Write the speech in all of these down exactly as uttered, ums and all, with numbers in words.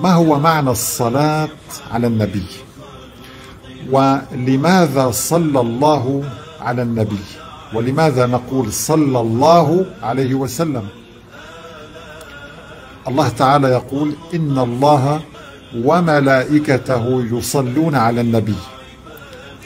ما هو معنى الصلاة على النبي؟ ولماذا صلى الله على النبي؟ ولماذا نقول صلى الله عليه وسلم؟ الله تعالى يقول: إن الله وملائكته يصلون على النبي.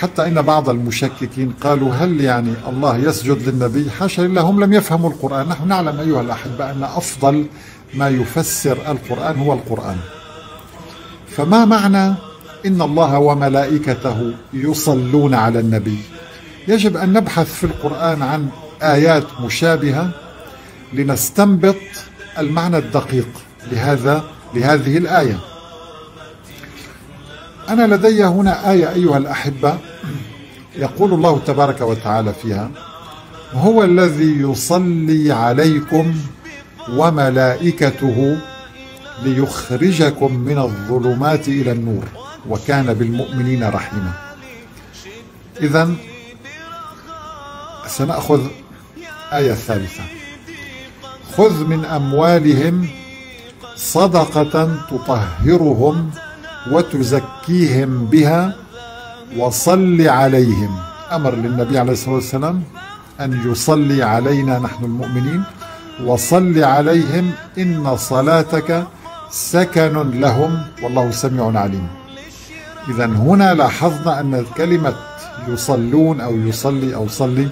حتى إن بعض المشككين قالوا: هل يعني الله يسجد للنبي؟ حاشا لله، هم لم يفهموا القرآن. نحن نعلم أيها الأحبة أن أفضل ما يفسر القرآن هو القرآن. فما معنى إن الله وملائكته يصلون على النبي؟ يجب أن نبحث في القرآن عن آيات مشابهة لنستنبط المعنى الدقيق لهذا لهذه الآية. أنا لدي هنا آية أيها الأحبة يقول الله تبارك وتعالى فيها: هو الذي يصلي عليكم وملائكته ليخرجكم من الظلمات إلى النور وكان بالمؤمنين رحيما. إذن سنأخذ آية ثالثة: خذ من أموالهم صدقة تطهرهم وتزكيهم بها وصل عليهم. أمر للنبي عليه الصلاة والسلام أن يصلي علينا نحن المؤمنين. وصل عليهم إن صلاتك سكن لهم والله سميع عليم. إذن هنا لاحظنا أن كلمة يصلون أو يصلي أو صلي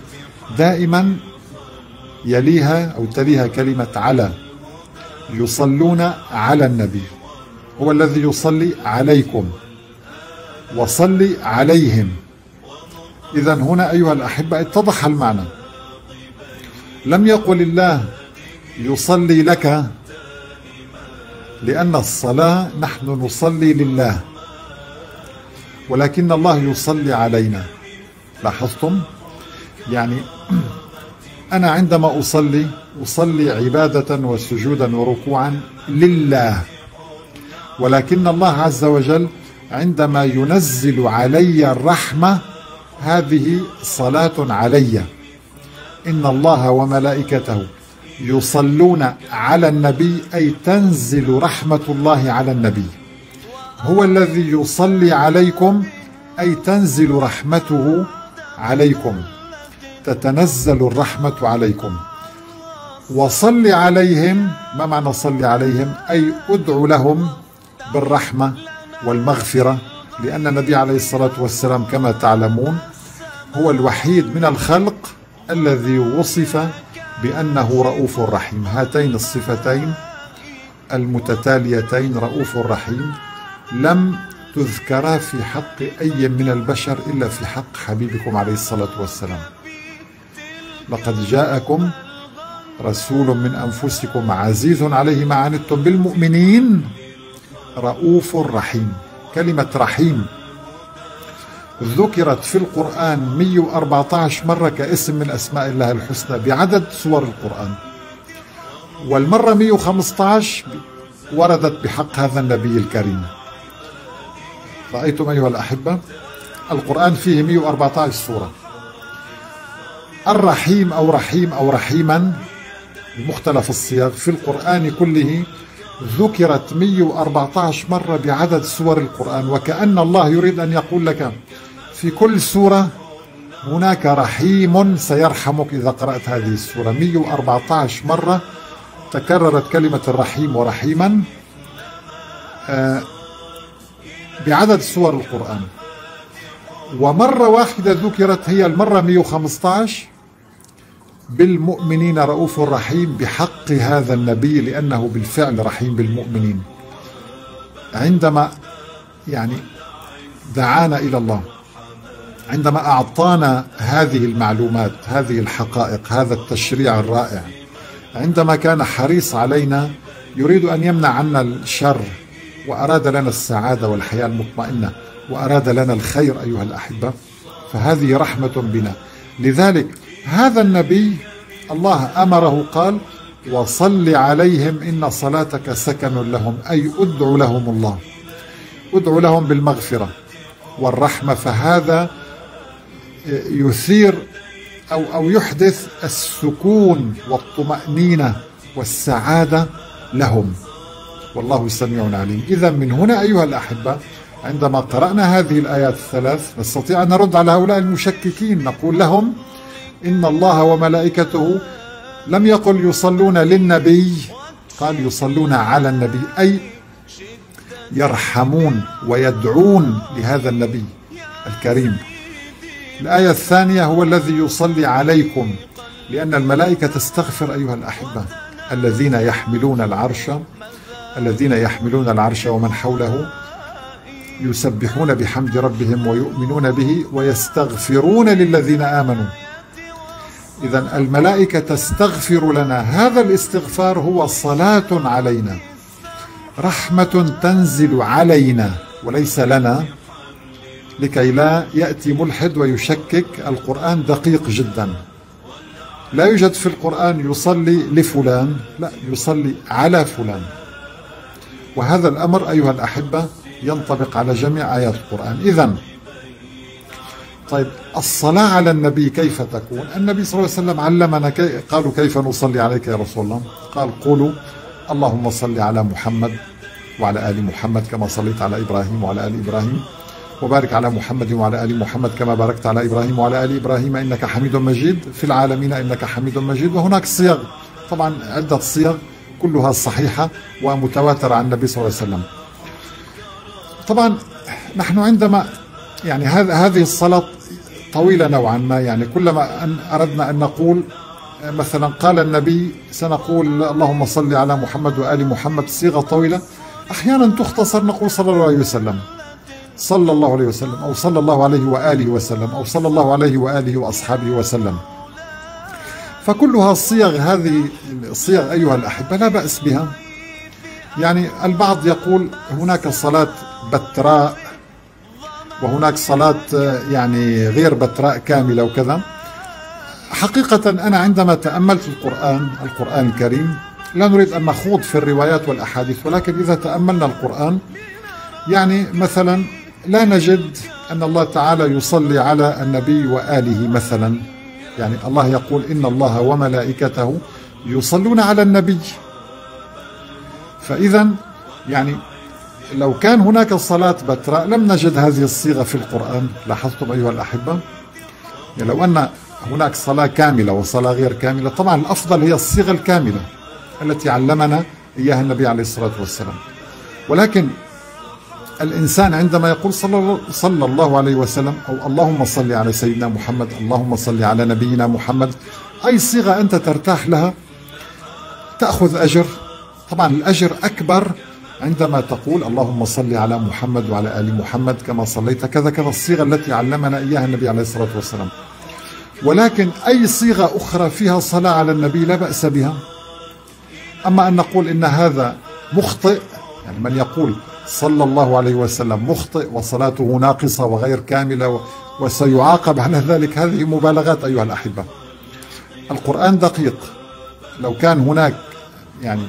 دائما يليها أو تليها كلمة على. يصلون على النبي، هو الذي يصلي عليكم، وصلي عليهم. إذن هنا أيها الأحبة اتضح المعنى. لم يقل الله يصلي لك، لأن الصلاة نحن نصلي لله، ولكن الله يصلي علينا. لاحظتم؟ يعني أنا عندما أصلي أصلي عبادة وسجودا وركوعا لله، ولكن الله عز وجل عندما ينزل علي الرحمة هذه صلاة علي. إن الله وملائكته يصلون على النبي، أي تنزل رحمة الله على النبي. هو الذي يصلي عليكم، أي تنزل رحمته عليكم، تتنزل الرحمة عليكم. وصل عليهم، ما معنى صل عليهم؟ أي أدعو لهم بالرحمة والمغفرة، لأن النبي عليه الصلاة والسلام كما تعلمون هو الوحيد من الخلق الذي وصف بأنه رؤوف رحيم. هاتين الصفتين المتتاليتين، رؤوف رحيم، لم تذكرا في حق أي من البشر إلا في حق حبيبكم عليه الصلاة والسلام. لقد جاءكم رسول من أنفسكم عزيز عليه ما عنتم بالمؤمنين رؤوف رحيم. كلمة رحيم ذكرت في القرآن مئة وأربعة عشر مرة كاسم من أسماء الله الحسنى بعدد سور القرآن، والمرة مئة وخمسة عشر وردت بحق هذا النبي الكريم. رأيتم أيها الأحبة؟ القرآن فيه مئة وأربعة عشر سورة. الرحيم أو رحيم أو رحيما بمختلف الصيغ في القرآن كله ذكرت مئة وأربعة عشر مرة بعدد سور القرآن، وكأن الله يريد أن يقول لك في كل سورة هناك رحيم سيرحمك إذا قرأت هذه السورة. مئة وأربعة عشر مرة تكررت كلمة الرحيم ورحيما بعدد سور القرآن، ومرة واحدة ذكرت هي المرة مئة وخمسة عشر بالمؤمنين رؤوف رحيم بحق هذا النبي، لأنه بالفعل رحيم بالمؤمنين عندما يعني دعانا إلى الله، عندما أعطانا هذه المعلومات، هذه الحقائق، هذا التشريع الرائع، عندما كان حريص علينا يريد أن يمنع عنا الشر، وأراد لنا السعادة والحياة المطمئنة، وأراد لنا الخير أيها الأحبة، فهذه رحمة بنا. لذلك هذا النبي الله أمره، قال: وصل عليهم إن صلاتك سكن لهم، أي أدعو لهم الله، أدعو لهم بالمغفرة والرحمة. فهذا يثير أو, أو يحدث السكون والطمأنينة والسعادة لهم. والله سميع عليم. إذا من هنا أيها الأحبة عندما قرأنا هذه الآيات الثلاث نستطيع أن نرد على هؤلاء المشككين، نقول لهم إن الله وملائكته لم يقل يصلون للنبي، قال يصلون على النبي، أي يرحمون ويدعون لهذا النبي الكريم. الآية الثانية هو الذي يصلي عليكم، لأن الملائكة تستغفر أيها الأحبة الذين يحملون العرش الذين يحملون العرش ومن حوله يسبحون بحمد ربهم ويؤمنون به ويستغفرون للذين آمنوا. إذن الملائكة تستغفر لنا، هذا الاستغفار هو صلاة علينا، رحمة تنزل علينا وليس لنا، لكي لا يأتي ملحد ويشكك. القرآن دقيق جدا، لا يوجد في القرآن يصلي لفلان، لا، يصلي على فلان. وهذا الأمر أيها الأحبة ينطبق على جميع آيات القرآن. إذن طيب الصلاة على النبي كيف تكون؟ النبي صلى الله عليه وسلم علمنا، كي قالوا كيف نصلي عليك يا رسول الله؟ قال قولوا اللهم صل على محمد وعلى آل محمد كما صليت على إبراهيم وعلى آل إبراهيم، وبارك على محمد وعلى آل محمد كما باركت على إبراهيم وعلى آل إبراهيم إنك حميد مجيد في العالمين إنك حميد مجيد. وهناك صيغ، طبعا عدة صيغ كلها صحيحة ومتواترة عن النبي صلى الله عليه وسلم. طبعا نحن عندما يعني هذه الصلاة طويلة نوعا ما، يعني كلما أن أردنا أن نقول مثلا قال النبي سنقول اللهم صل على محمد وآل محمد، صيغة طويلة. أحيانا تختصر نقول صلى الله عليه وسلم، صلى الله عليه وسلم، أو صلى الله عليه وآله وسلم، أو صلى الله عليه وآله وأصحابه وسلم. فكلها صيغ، هذه الصيغ أيها الأحبة لا بأس بها. يعني البعض يقول هناك صلاة بتراء وهناك صلاة يعني غير بتراء كاملة وكذا. حقيقة أنا عندما تأملت القرآن القرآن الكريم، لا نريد أن نخوض في الروايات والأحاديث، ولكن إذا تأملنا القرآن يعني مثلا لا نجد أن الله تعالى يصلي على النبي وآله مثلا. يعني الله يقول إن الله وملائكته يصلون على النبي، فإذا يعني لو كان هناك صلاة بتراء لم نجد هذه الصيغة في القرآن. لاحظتم أيها الأحبة؟ يعني لو أن هناك صلاة كاملة وصلاة غير كاملة، طبعا الأفضل هي الصيغة الكاملة التي علمنا إياها النبي عليه الصلاة والسلام. ولكن الإنسان عندما يقول صلى الله عليه وسلم أو اللهم صل على سيدنا محمد، اللهم صل على نبينا محمد، أي صيغة أنت ترتاح لها تأخذ أجر. طبعا الأجر أكبر عندما تقول اللهم صل على محمد وعلى آل محمد كما صليت كذا كذا، الصيغة التي علمنا إياها النبي عليه الصلاة والسلام. ولكن أي صيغة أخرى فيها صلاة على النبي لا بأس بها. أما أن نقول إن هذا مخطئ، يعني من يقول صلى الله عليه وسلم مخطئ وصلاته ناقصة وغير كاملة وسيعاقب على ذلك، هذه مبالغات أيها الأحبة. القرآن دقيق، لو كان هناك يعني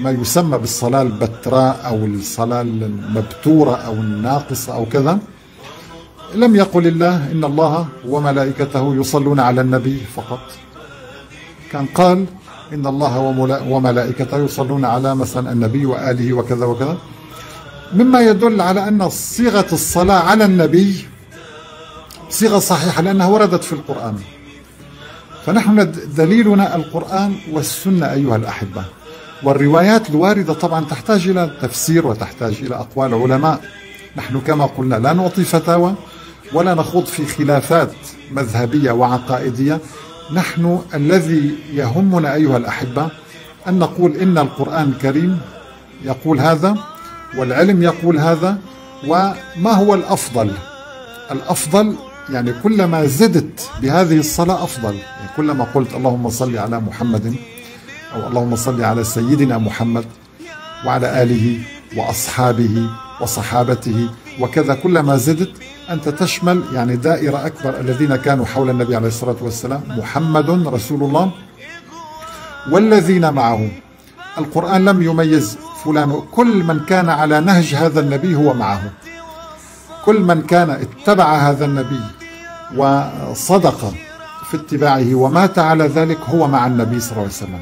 ما يسمى بالصلاة البتراء أو الصلاة المبتورة أو الناقصة أو كذا، لم يقل الله إن الله وملائكته يصلون على النبي فقط، كان قال إن الله وملائكته يصلون على مثلا النبي وآله وكذا وكذا، مما يدل على أن صيغة الصلاة على النبي صيغة صحيحة لأنها وردت في القرآن. فنحن دليلنا القرآن والسنة أيها الأحبة، والروايات الواردة طبعا تحتاج إلى تفسير وتحتاج إلى أقوال علماء. نحن كما قلنا لا نعطي فتاوى ولا نخوض في خلافات مذهبية وعقائدية. نحن الذي يهمنا أيها الأحبة أن نقول إن القرآن الكريم يقول هذا والعلم يقول هذا، وما هو الأفضل؟ الأفضل يعني كلما زدت بهذه الصلاة أفضل، يعني كلما قلت اللهم صل على محمد أو اللهم صل على سيدنا محمد وعلى آله وأصحابه وصحابته وكذا، كلما زدت أنت تشمل يعني دائرة أكبر الذين كانوا حول النبي عليه الصلاة والسلام، محمد رسول الله والذين معه. القرآن لم يميز فلان، كل من كان على نهج هذا النبي هو معه، كل من كان اتبع هذا النبي وصدق في اتباعه ومات على ذلك هو مع النبي صلى الله عليه وسلم.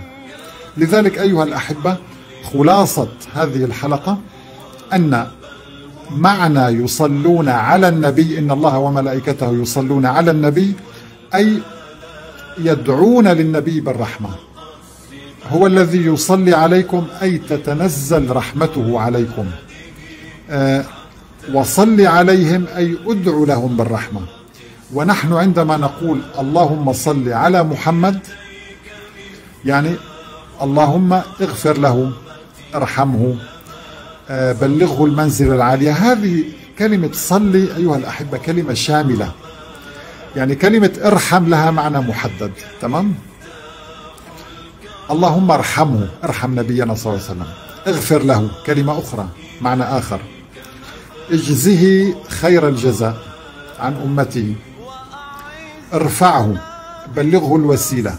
لذلك أيها الأحبة خلاصة هذه الحلقة أن معنى يصلون على النبي، إن الله وملائكته يصلون على النبي، أي يدعون للنبي بالرحمة. هو الذي يصلي عليكم أي تتنزل رحمته عليكم. أه وصل عليهم أي أدعو لهم بالرحمة. ونحن عندما نقول اللهم صل على محمد، يعني اللهم اغفر له، ارحمه، بلغه المنزل العالية. هذه كلمة صلي أيها الأحبة كلمة شاملة، يعني كلمة ارحم لها معنى محدد. تمام؟ اللهم ارحمه، ارحم نبينا صلى الله عليه وسلم. اغفر له، كلمة أخرى، معنى آخر. اجزه خير الجزاء عن أمته. ارفعه، بلغه الوسيلة.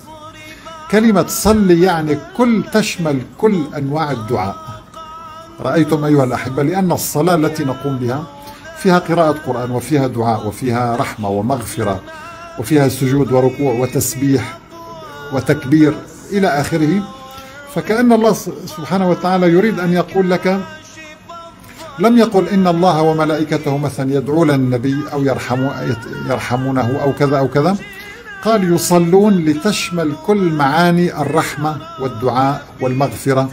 كلمة صلي يعني كل، تشمل كل أنواع الدعاء. رأيتم أيها الأحبة؟ لأن الصلاة التي نقوم بها فيها قراءة قرآن، وفيها دعاء، وفيها رحمة ومغفرة، وفيها سجود وركوع وتسبيح وتكبير إلى آخره. فكأن الله سبحانه وتعالى يريد أن يقول لك، لم يقل إن الله وملائكته مثلا يدعون النبي أو يرحمونه أو كذا أو كذا. قال يصلون لتشمل كل معاني الرحمة والدعاء والمغفرة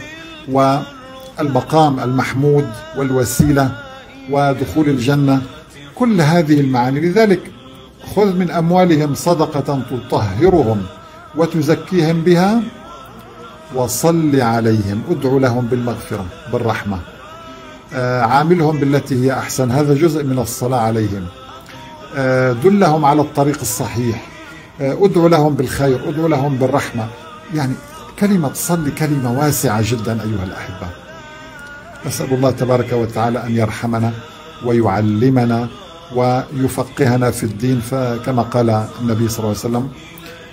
والمقام المحمود والوسيلة ودخول الجنة، كل هذه المعاني. لذلك خذ من أموالهم صدقة تطهرهم وتزكيهم بها وصل عليهم، ادعو لهم بالمغفرة بالرحمة، عاملهم بالتي هي أحسن. هذا جزء من الصلاة عليهم. دلهم على الطريق الصحيح، ادعو لهم بالخير، ادعو لهم بالرحمة. يعني كلمة صلي كلمة واسعة جدا أيها الأحبة. أسأل الله تبارك وتعالى أن يرحمنا ويعلمنا ويفقهنا في الدين. فكما قال النبي صلى الله عليه وسلم،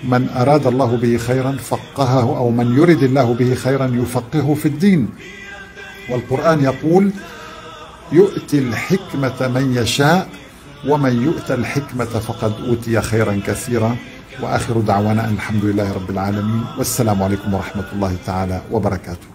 من أراد الله به خيرا فقهه، أو من يرد الله به خيرا يفقهه في الدين. والقرآن يقول يؤتي الحكمة من يشاء ومن يؤت الحكمة فقد أوتي خيرا كثيرا. وآخر دعوانا أن الحمد لله رب العالمين، والسلام عليكم ورحمة الله تعالى وبركاته.